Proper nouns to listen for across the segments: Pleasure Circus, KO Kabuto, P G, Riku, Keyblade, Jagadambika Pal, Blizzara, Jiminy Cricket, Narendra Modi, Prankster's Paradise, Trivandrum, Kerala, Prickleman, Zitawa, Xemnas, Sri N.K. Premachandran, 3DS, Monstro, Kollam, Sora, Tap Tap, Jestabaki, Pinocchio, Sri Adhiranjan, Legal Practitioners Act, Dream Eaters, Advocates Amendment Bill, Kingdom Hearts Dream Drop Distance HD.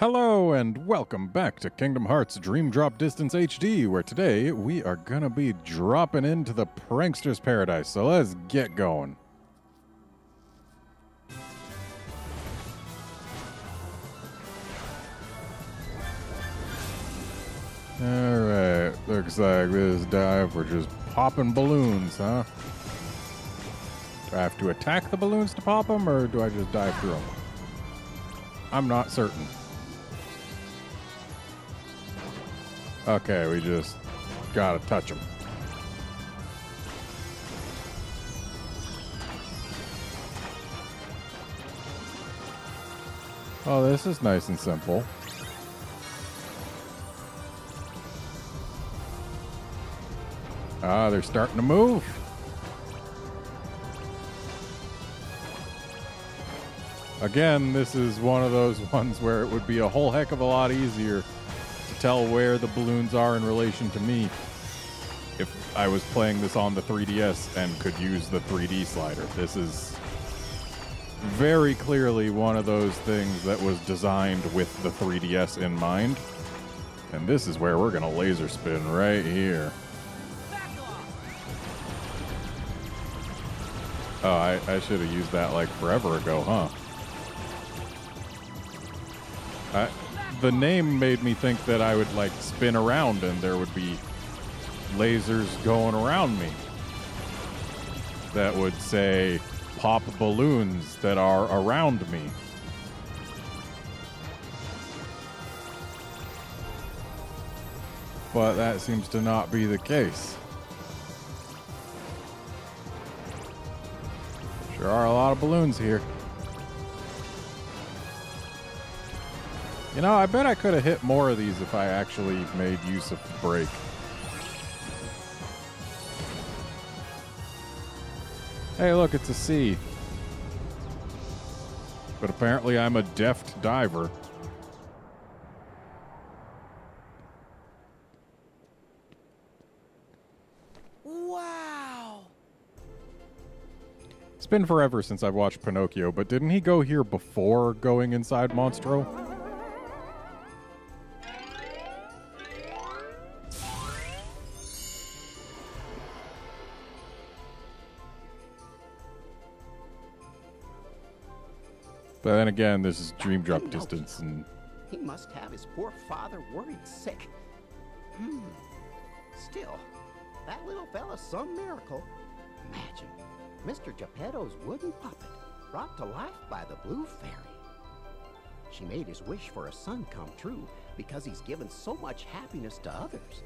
Hello and welcome back to Kingdom Hearts Dream Drop Distance HD, where today we are gonna be dropping into the Prankster's Paradise, so let's get going. Alright, looks like this dive we're just popping balloons, huh? Do I have to attack the balloons to pop them, or do I just dive through them? I'm not certain. Okay, we just gotta touch him. Oh, this is nice and simple. Ah, they're starting to move. Again, this is one of those ones where it would be a whole heck of a lot easier to tell where the balloons are in relation to me if I was playing this on the 3DS and could use the 3D slider. This is very clearly one of those things that was designed with the 3DS in mind. And this is where we're gonna laser spin right here. Oh, I should have used that like forever ago, huh? The name made me think that I would, like, spin around and there would be lasers going around me that would say, pop balloons that are around me. But that seems to not be the case. Sure are a lot of balloons here. You know, I bet I could have hit more of these if I actually made use of the brake. Hey, look, it's a C. But apparently I'm a deft diver. Wow! It's been forever since I've watched Pinocchio, but didn't he go here before going inside Monstro? But then again, this is Dream Drop Distance, and he must have his poor father worried sick. Still, that little fella's some miracle. Imagine, Mr. Geppetto's wooden puppet, brought to life by the Blue Fairy. She made his wish for a son come true because he's given so much happiness to others.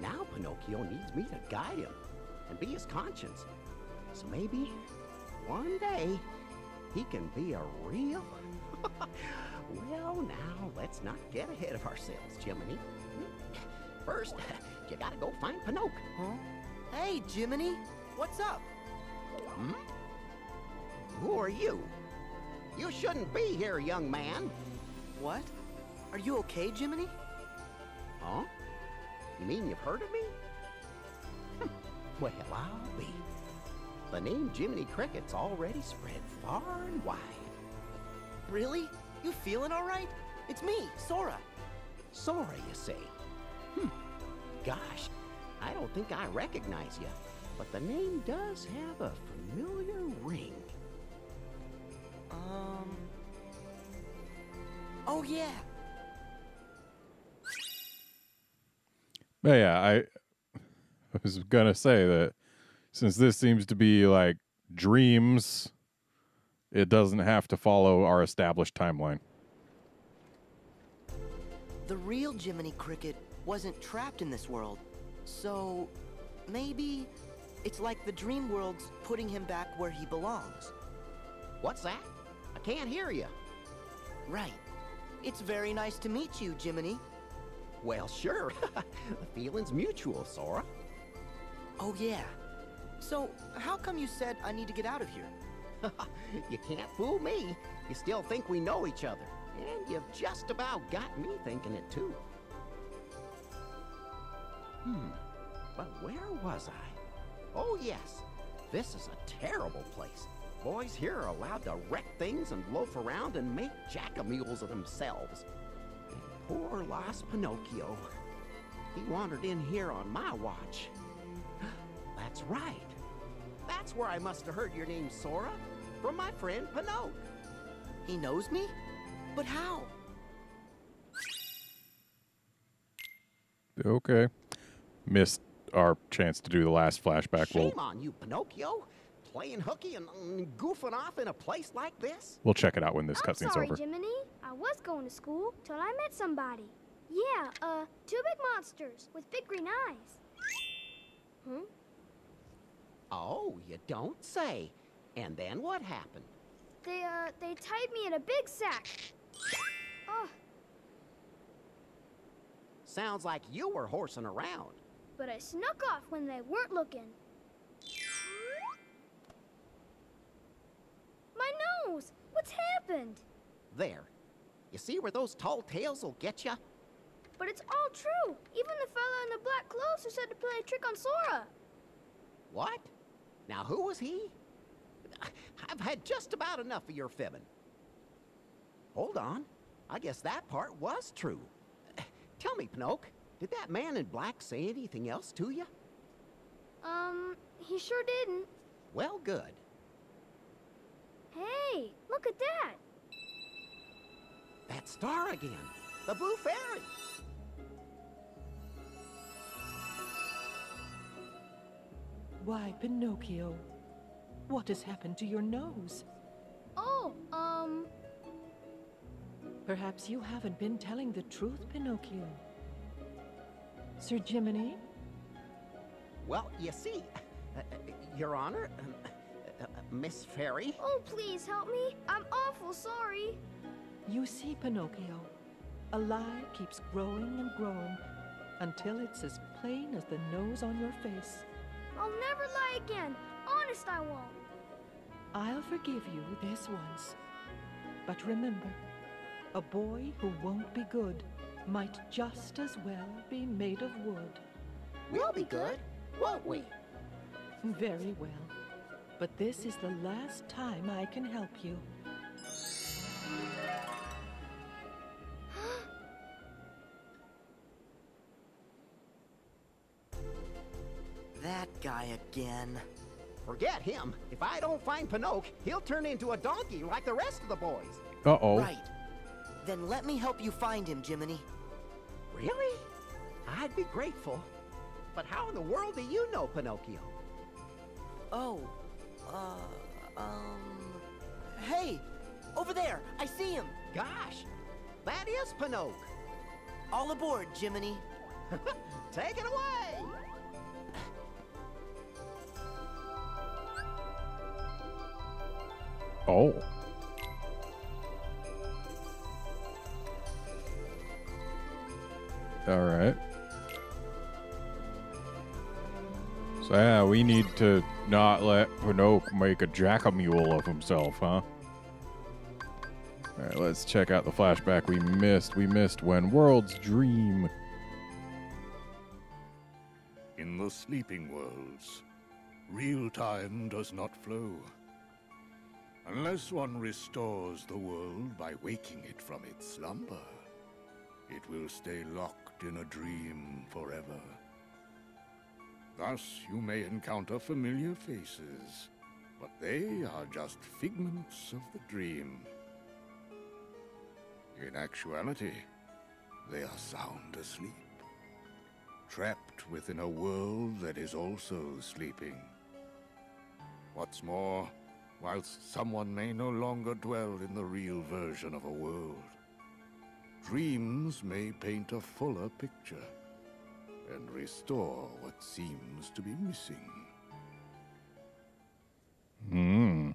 Now Pinocchio needs me to guide him and be his conscience. So maybe one day he can be a real... Well, now, let's not get ahead of ourselves, Jiminy. First, you gotta go find Pinocchio. Huh? Hey, Jiminy, what's up? Hmm? Who are you? You shouldn't be here, young man. What? Are you okay, Jiminy? Huh? You mean you've heard of me? Well, I'll be. The name Jiminy Cricket's already spread far and wide. Really? You feeling all right? It's me, Sora. Sora, you say? Gosh, I don't think I recognize you, but the name does have a familiar ring. Oh, yeah. But yeah, I was gonna say that since this seems to be like dreams, it doesn't have to follow our established timeline. The real Jiminy Cricket wasn't trapped in this world, so maybe it's like the dream world's putting him back where he belongs. What's that? I can't hear you. Right. It's very nice to meet you, Jiminy. Well, sure. The feeling's mutual, Sora. Oh, yeah. So, how come you said I need to get out of here? You can't fool me. You still think we know each other. And you've just about got me thinking it, too. But where was I? Oh, yes. This is a terrible place. Boys here are allowed to wreck things and loaf around and make jack-a-mules of themselves. And poor lost Pinocchio. He wandered in here on my watch. That's right. That's where I must have heard your name, Sora. From my friend, Pinocchio. He knows me? But how? Okay. Missed our chance to do the last flashback. Shame on you, Pinocchio. Playing hooky and goofing off in a place like this. We'll check it out when this cutscene's over. I'm sorry, Jiminy. I was going to school till I met somebody. Yeah, two big monsters with big green eyes. Hmm? Oh, you don't say. And then what happened? They tied me in a big sack. Oh. Sounds like you were horsing around. But I snuck off when they weren't looking. My nose! What's happened? There. You see where those tall tales will get you? But it's all true. Even the fella in the black clothes who said to play a trick on Sora. What? Now who was he? I've had just about enough of your fibbing. Hold on. I guess that part was true. Tell me, Pinocchio, did that man in black say anything else to you? He sure didn't. Well, good. Hey, look at that. That star again. The Blue Fairy. Why, Pinocchio, what has happened to your nose? Oh, Perhaps you haven't been telling the truth, Pinocchio. Sir Jiminy? Well, you see, Your Honor, Miss Fairy. Oh, please help me. I'm awful sorry. You see, Pinocchio, a lie keeps growing and growing until it's as plain as the nose on your face. I'll never lie again. Honest, I won't. I'll forgive you this once. But remember, a boy who won't be good might just as well be made of wood. We'll be good, won't we? Very well. But this is the last time I can help you. That guy again. Forget him. If I don't find Pinocchio, he'll turn into a donkey like the rest of the boys. Uh-oh. Right. Then let me help you find him, Jiminy. Really? I'd be grateful. But how in the world do you know Pinocchio? Oh, hey! Over there! I see him! Gosh! That is Pinocchio! All aboard, Jiminy! Take it away! Oh. All right. So yeah, we need to not let Pinocchio make a jack-a-mule of himself, huh? All right, let's check out the flashback we missed. We missed When Worlds Dream. In the sleeping worlds, real time does not flow. Unless one restores the world by waking it from its slumber, it will stay locked in a dream forever. Thus you may encounter familiar faces, but they are just figments of the dream. In actuality, they are sound asleep, trapped within a world that is also sleeping. What's more, whilst someone may no longer dwell in the real version of a world, dreams may paint a fuller picture and restore what seems to be missing. Hmm.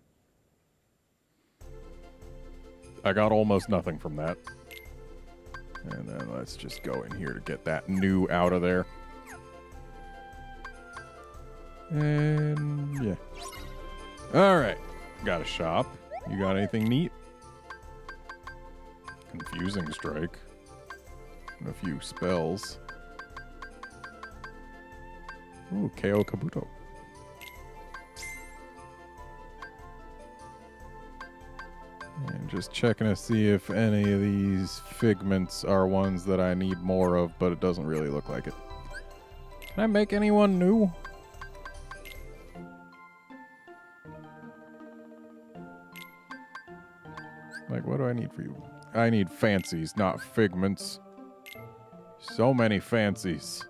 I got almost nothing from that. And then let's just go in here to get that new out of there. And yeah. All right. Got a shop. You got anything neat? Confusing strike. And a few spells. Ooh, KO Kabuto. just checking to see if any of these figments are ones that I need more of, but it doesn't really look like it. Can I make anyone new? Like, what do I need for you? I need fancies, not figments. So many fancies.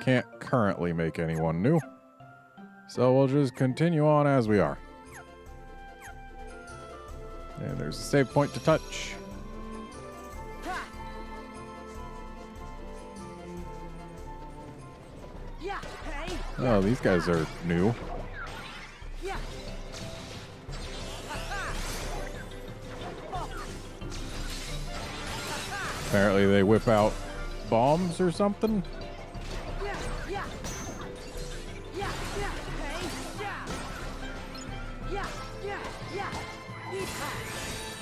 Can't currently make anyone new. So we'll just continue on as we are. And there's a save point to touch. Oh, these guys are new. Apparently they whip out bombs or something.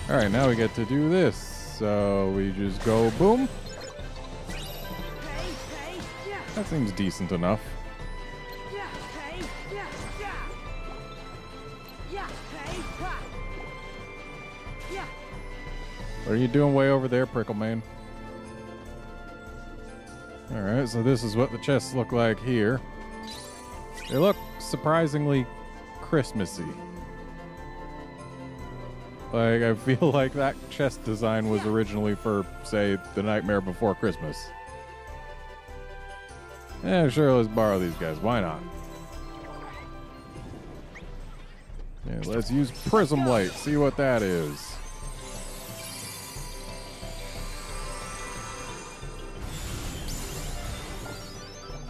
Alright, now we get to do this. So we just go boom. That seems decent enough. What are you doing way over there, Prickleman? Alright, so this is what the chests look like here. They look surprisingly Christmassy. Like, I feel like that chest design was originally for, say, The Nightmare Before Christmas. Yeah, sure, let's borrow these guys. Why not? Yeah, let's use Prism Light. See what that is.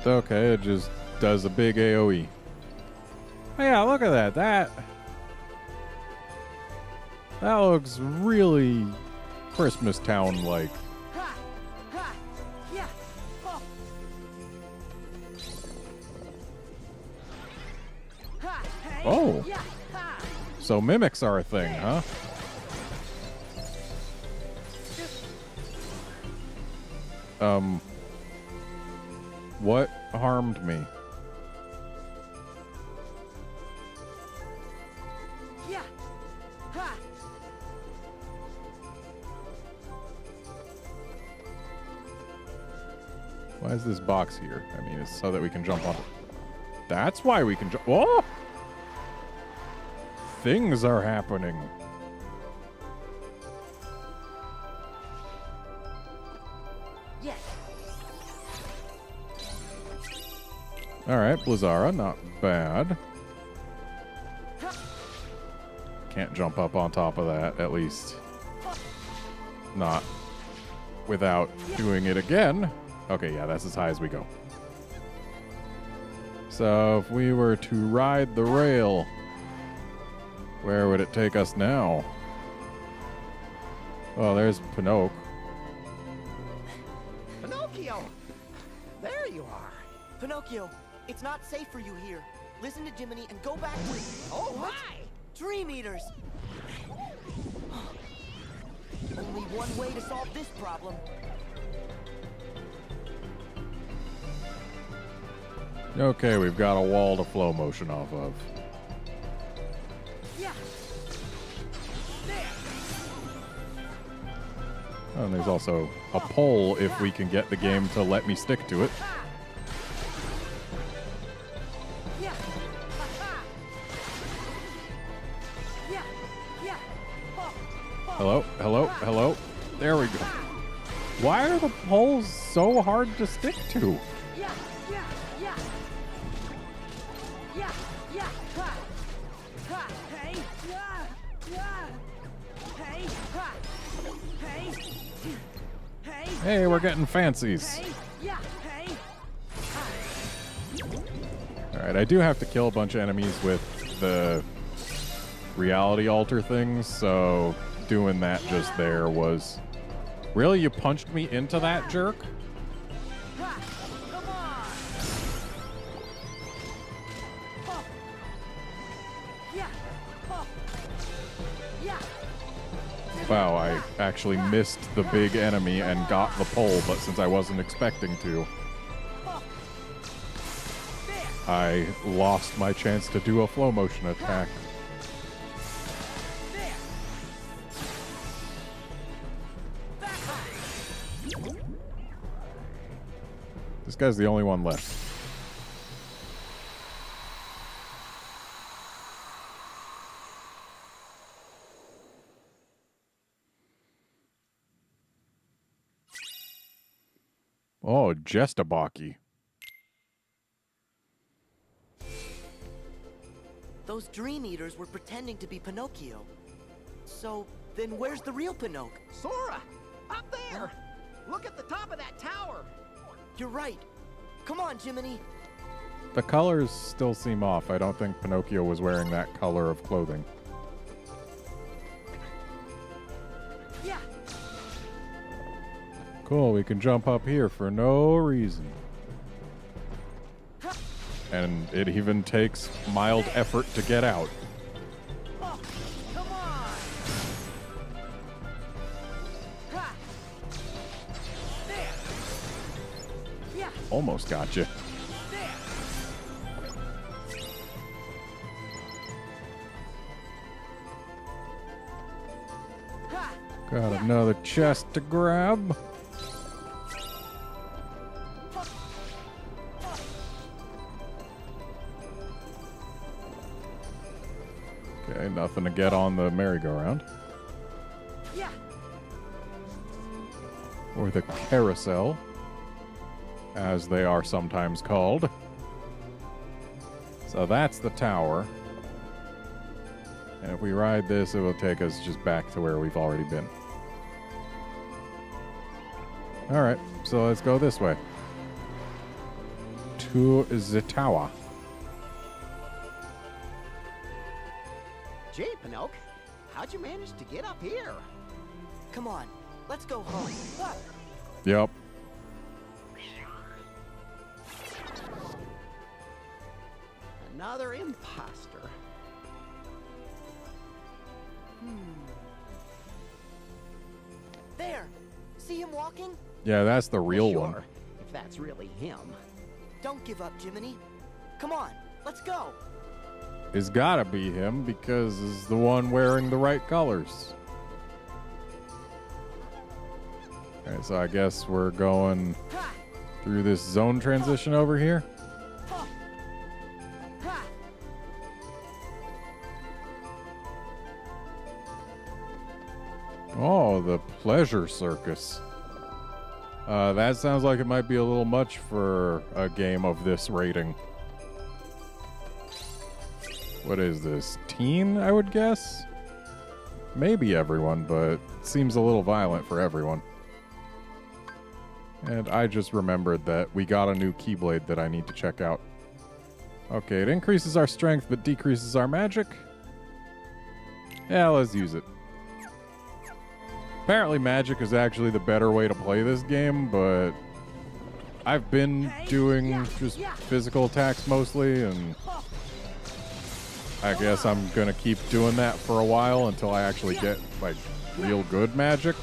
Okay, it just does a big AoE. Oh, yeah, look at that. That looks really Christmas Town-like. Oh! So mimics are a thing, huh? What harmed me? Why is this box here? I mean, it's so that we can jump on it. That's why we can jump. Whoa! Things are happening. Yes. All right, Blizzara, not bad. Can't jump up on top of that, at least. Not without doing it again. Okay, yeah, that's as high as we go. So if we were to ride the rail, where would it take us now? Oh, there's Pinocchio. Pinocchio! There you are. Pinocchio, it's not safe for you here. Listen to Jiminy and go back to... Oh, what? Hi! Dream Eaters! Only one way to solve this problem. Okay, we've got a wall to flow motion off of. Yeah. Oh, and there's also a pole if we can get the game to let me stick to it. Hello, hello, hello. There we go. Why are the poles so hard to stick to? Hey, we're getting fancies. Alright, I do have to kill a bunch of enemies with the reality alter things, so doing that just there was... Really? You punched me into that, jerk? Wow, I actually missed the big enemy and got the pole, but since I wasn't expecting to, I lost my chance to do a flow motion attack. This guy's the only one left. Oh, Jestabaki. Those Dream Eaters were pretending to be Pinocchio. So, then where's the real Pinocchio? Sora! Up there! Huh? Look at the top of that tower! You're right. Come on, Jiminy. The colors still seem off. I don't think Pinocchio was wearing that color of clothing. Yeah. Cool, we can jump up here for no reason. And it even takes mild effort to get out. Oh, come on. Ha. There. Yeah. Almost got you. Got another chest to grab. Okay, nothing to get on the merry-go-round. Yeah. Or the carousel, as they are sometimes called. So that's the tower. And if we ride this, it will take us just back to where we've already been. Alright, so let's go this way. To Zitawa. Gee, Pinocchio, how'd you manage to get up here? Come on, let's go home. What? Yep. Another imposter. There. See him walking? Yeah, that's the real one. If that's really him. Don't give up, Jiminy. Come on, let's go. It's gotta be him because it's the one wearing the right colors. Alright, so I guess we're going through this zone transition over here. Oh, the Pleasure Circus. That sounds like it might be a little much for a game of this rating. What is this? Teen, I would guess? Maybe everyone, but it seems a little violent for everyone. And I just remembered that we got a new Keyblade that I need to check out. Okay, it increases our strength but decreases our magic. Yeah, let's use it. Apparently magic is actually the better way to play this game, but I've been doing just physical attacks mostly, and I guess I'm gonna keep doing that for a while until I actually get, like, real good magic.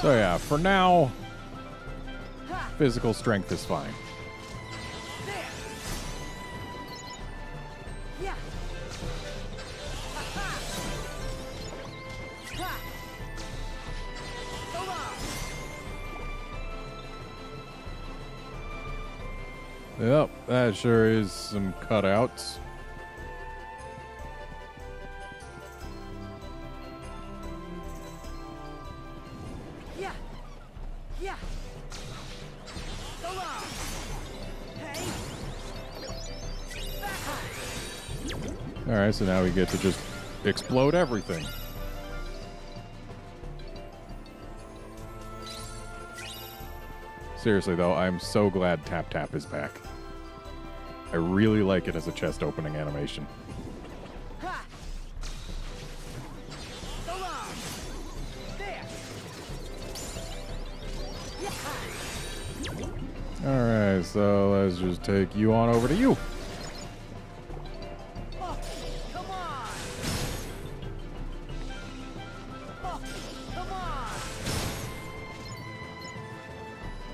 So yeah, for now, physical strength is fine. Yep, that sure is some cutouts. Yeah. Yeah. So long. Hey. All right, so now we get to just explode everything. Seriously though, I'm so glad Tap Tap is back. I really like it as a chest opening animation. Ha! So long. There. Yeah. All right, so let's just take you on over to you. Oh, come on. Oh, come on.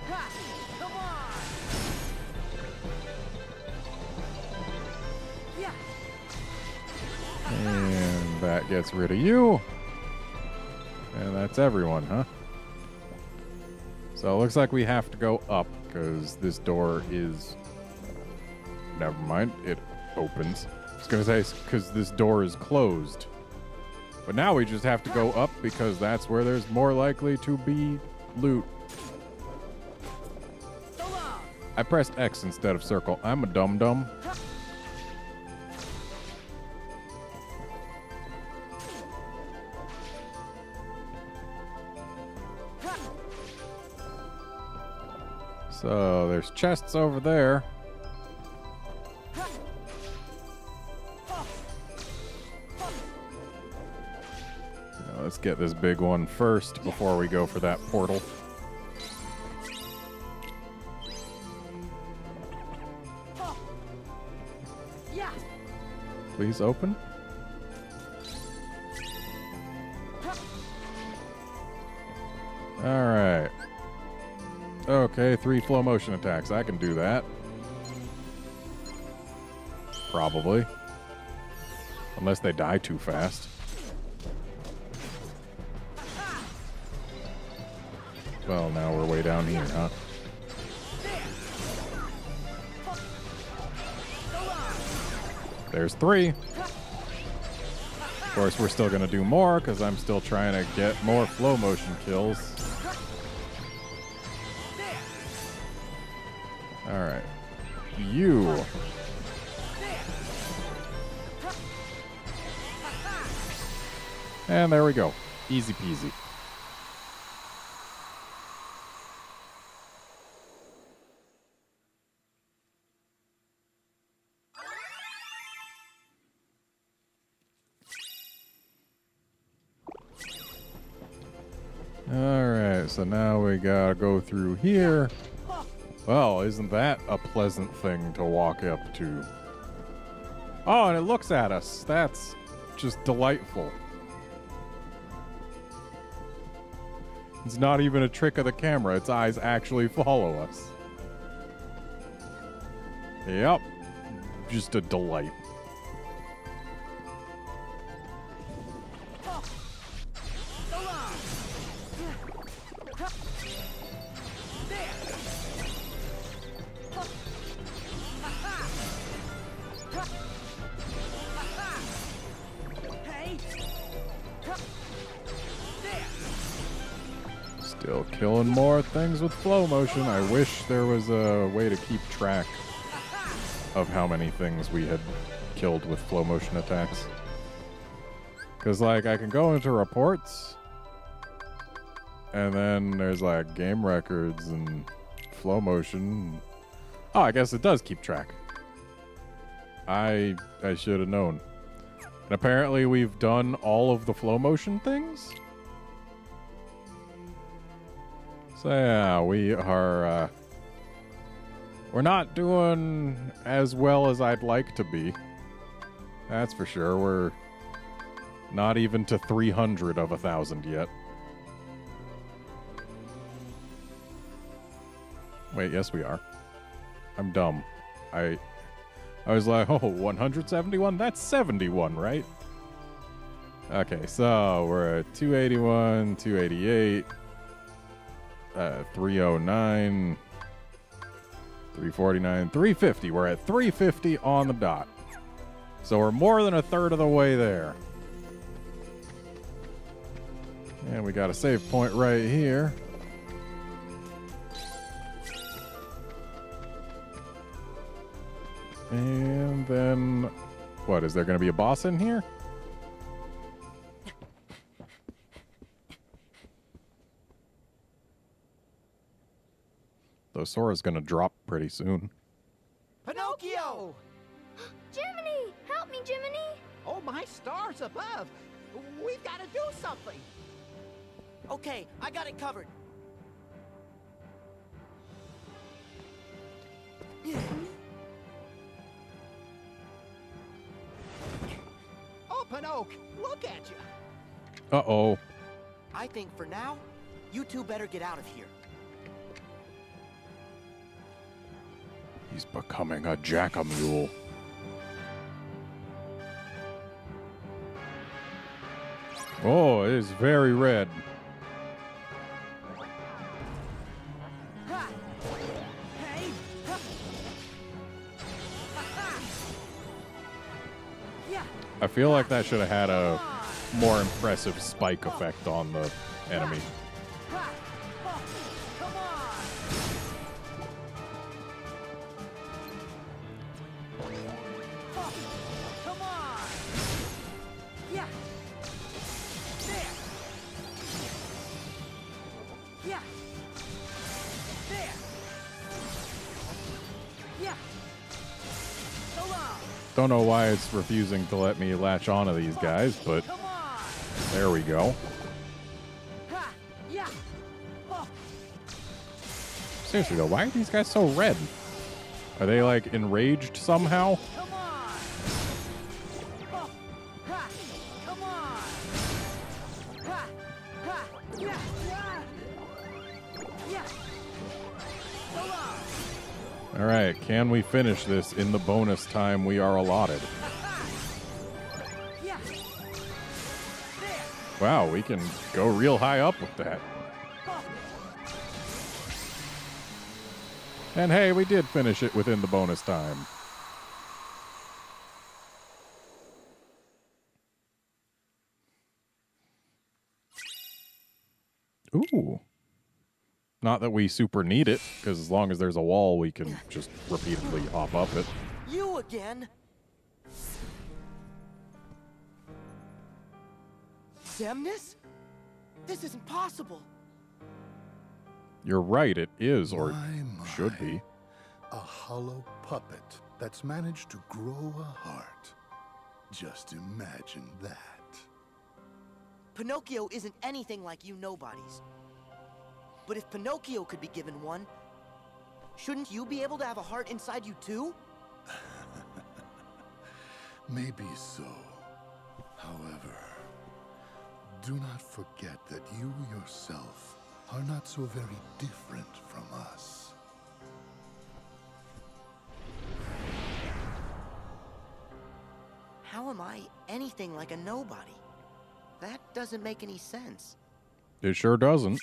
Ha! Come on. And that gets rid of you. And that's everyone, huh? So it looks like we have to go up, because this door is... Never mind, it opens. I was going to say, because this door is closed. But now we just have to go up, because that's where there's more likely to be loot. I pressed X instead of circle. I'm a dum-dum. So there's chests over there. Now, let's get this big one first before we go for that portal. Please open. All right. Okay, 3 flow motion attacks. I can do that. Probably. Unless they die too fast. Well, now we're way down here, huh? There's 3. Of course, we're still going to do more because I'm still trying to get more flow motion kills. All right. You. And there we go. Easy peasy. So now we gotta go through here. Well, isn't that a pleasant thing to walk up to? Oh, and it looks at us. That's just delightful. It's not even a trick of the camera. Its eyes actually follow us. Yep. Just a delight. Killing more things with flow motion. I wish there was a way to keep track of how many things we had killed with flow motion attacks. Because, like, I can go into reports, and then there's, like, game records and flow motion. Oh, I guess it does keep track. I should have known. And apparently we've done all of the flow motion things? So yeah, we are, we're not doing as well as I'd like to be. That's for sure. We're not even to 300 of 1,000 yet. Wait, yes we are. I'm dumb. I was like, oh, 171? That's 71, right? Okay, so we're at 281, 288... 309, 349, 350. We're at 350 on the dot. So we're more than a third of the way there. And we got a save point right here. And then, what, is there going to be a boss in here? So Sora's gonna drop pretty soon. Pinocchio! Jiminy! Help me, Jiminy! Oh, my stars above! We've gotta do something! Okay, I got it covered. Oh, Pinocchio, look at you! Uh-oh. I think for now, you two better get out of here. He's becoming a jack-a-mule. Oh, it is very red. I feel like that should have had a more impressive spike effect on the enemy. Don't know why it's refusing to let me latch on to these guys, but there we go. Seriously though, why are these guys so red? Are they like enraged somehow? All right, can we finish this in the bonus time we are allotted? Wow, we can go real high up with that. And hey, we did finish it within the bonus time. Ooh. Not that we super need it, because as long as there's a wall, we can just repeatedly hop up it. You again? Xemnas? This isn't possible. You're right, it is, or should be. A hollow puppet that's managed to grow a heart. Just imagine that. Pinocchio isn't anything like you nobodies. But if Pinocchio could be given one, shouldn't you be able to have a heart inside you too? Maybe so. However, do not forget that you yourself are not so very different from us. How am I anything like a nobody? That doesn't make any sense. It sure doesn't.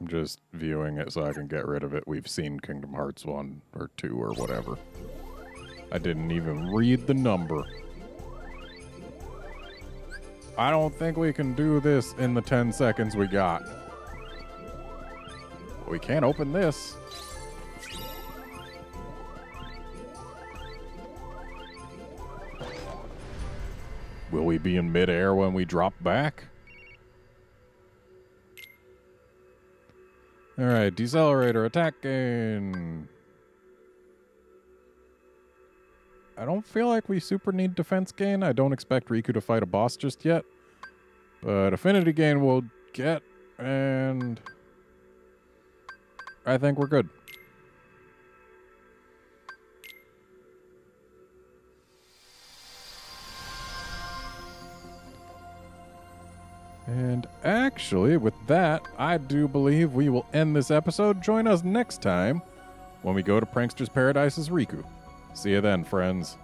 I'm just viewing it so I can get rid of it. We've seen Kingdom Hearts 1 or 2 or whatever. I didn't even read the number. I don't think we can do this in the 10 seconds we got. We can't open this. Will we be in midair when we drop back? All right, decelerator attacking. I don't feel like we super need defense gain. I don't expect Riku to fight a boss just yet. But affinity gain we'll get, and I think we're good. And actually, with that, I do believe we will end this episode. Join us next time when we go to Prankster's Paradise's Riku. See you then, friends.